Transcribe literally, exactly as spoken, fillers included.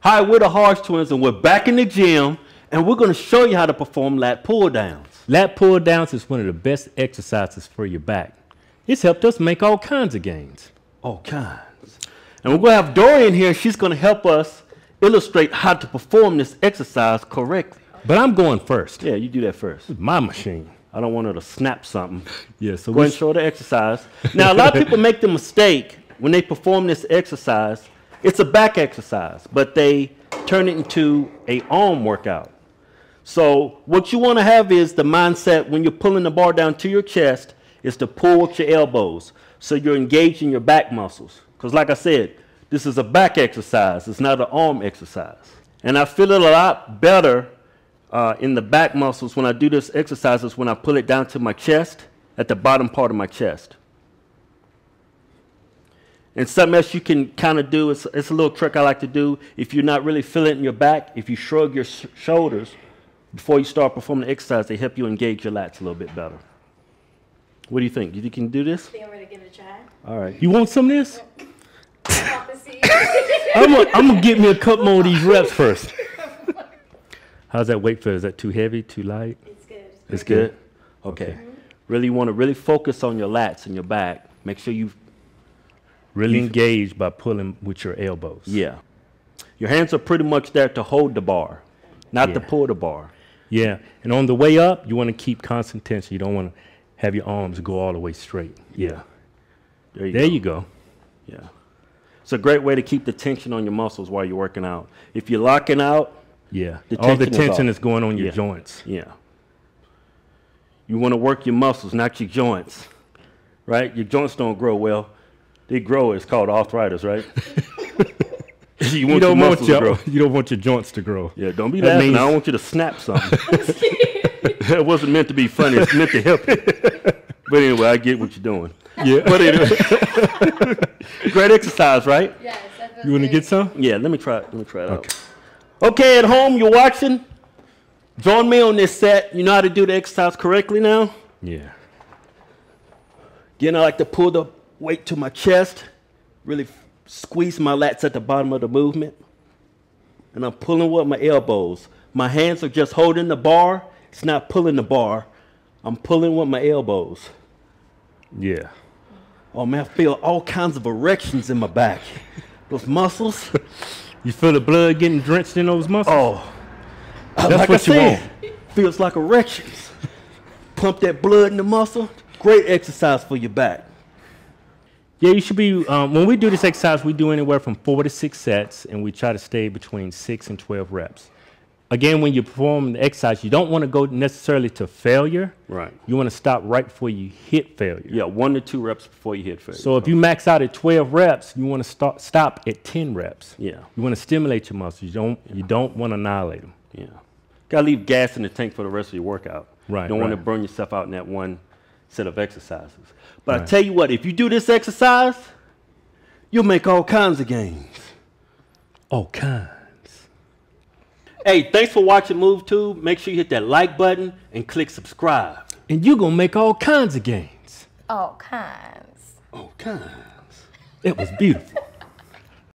Hi, we're the Hodge Twins, and we're back in the gym, and we're going to show you how to perform lat pull-downs. Lat pull-downs is one of the best exercises for your back. It's helped us make all kinds of gains. All kinds. And we're going to have Dorian here. She's going to help us illustrate how to perform this exercise correctly. But I'm going first. Yeah, you do that first. It's my machine. I don't want her to snap something. Yeah, so go ahead and show the exercise. Now, a lot of people make the mistake when they perform this exercise. It's a back exercise, but they turn it into a arm workout. So what you want to have is the mindset when you're pulling the bar down to your chest is to pull with your elbows. So you're engaging your back muscles. Because like I said, this is a back exercise. It's not an arm exercise. And I feel it a lot better uh, in the back muscles when I do this exercise is when I pull it down to my chest, at the bottom part of my chest. And something else you can kind of do, it's, it's a little trick I like to do, if you're not really feeling it in your back, if you shrug your sh shoulders before you start performing the exercise, they help you engage your lats a little bit better. What do you think? You think you can do this? I think I'm ready to give it a try. All right. You want some of this? I'm going to get me a couple more of these reps first. How's that weight feel? Is that too heavy, too light? It's good. It's, it's good? good? Okay. Mm-hmm. Really, you want to really focus on your lats and your back. Make sure you really engaged by pulling with your elbows. Yeah. Your hands are pretty much there to hold the bar, not yeah. to pull the bar. Yeah. And on the way up, you want to keep constant tension. You don't want to have your arms go all the way straight. Yeah. There you, there go. you go. Yeah. It's a great way to keep the tension on your muscles while you're working out. If you're locking out, yeah. the all tension the tension is, is going on your yeah. joints. Yeah. You want to work your muscles, not your joints, right? Your joints don't grow well. They grow. It's called arthritis, right? you, want you, don't your want your, grow. you don't want your joints to grow. Yeah, don't be laughing. I don't want you to snap something. That wasn't meant to be funny. It's meant to help you. But anyway, I get what you're doing. Yeah. But anyway, great exercise, right? Yes. You want to get some? Yeah. Let me try it. Let me try it okay. out. Okay, at home, you're watching. Join me on this set. You know how to do the exercise correctly now? Yeah. Again, I like to pull the weight to my chest, really squeeze my lats at the bottom of the movement. And I'm pulling with my elbows. My hands are just holding the bar. It's not pulling the bar. I'm pulling with my elbows. Yeah. Oh man, I feel all kinds of erections in my back. Those muscles. You feel the blood getting drenched in those muscles? Oh. That's like what I you said, want. Feels like erections. Pump that blood in the muscle. Great exercise for your back. Yeah, you should be, um, when we do this exercise, we do anywhere from four to six sets, and we try to stay between six and twelve reps. Again, when you perform the exercise, you don't want to go necessarily to failure. Right. You want to stop right before you hit failure. Yeah, one to two reps before you hit failure. So if you max out at twelve reps, you want to start, stop at ten reps. Yeah. You want to stimulate your muscles. You don't, yeah. you don't want to annihilate them. Yeah. Got to leave gas in the tank for the rest of your workout. Right, You don't right. want to burn yourself out in that one set of exercises. But right. I tell you what, if you do this exercise, you'll make all kinds of gains. All kinds. Hey, thanks for watching MoveTube. Make sure you hit that like button and click subscribe. And you're going to make all kinds of gains. All kinds. All kinds. It was beautiful.